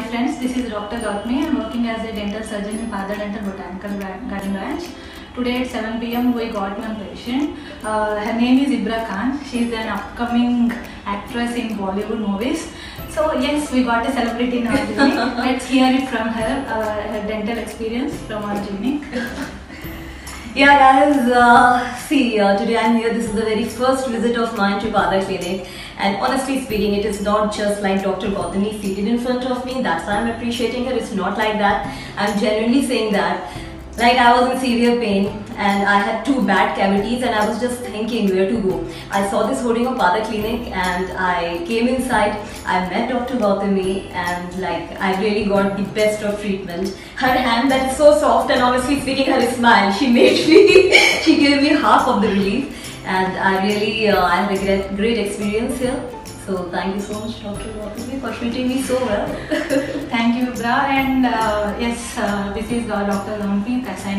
Hi friends, this is Dr. Gautami. I am working as a dental surgeon in Partha Dental Botanical Van. Today at 7 pm we got one patient. Her name is Ibra Khan. She is an upcoming actress in Bollywood movies. So yes, we got a celebrity in our clinic. Let's hear it from her, her dental experience from our clinic. Yeah guys, today I am here. This is the very first visit of mine to Partha Clinic. And honestly speaking, it is not just like Dr. Gautami seated in front of me. That's why I'm appreciating her. It's not like that. I'm genuinely saying that. Like, I was in severe pain and I had two bad cavities and I was just thinking where to go. I saw this hoarding of Partha Clinic and I came inside. I met Dr. Gautami and like I really got the best of treatment. Her hand that is so soft, and honestly speaking, her smile, she made me, she gave me half of the relief. And I really had a great experience here. So thank you so much, Dr. Gautami, for treating me so well. Thank you, Ibra. And yes, this is Dr. Gautami.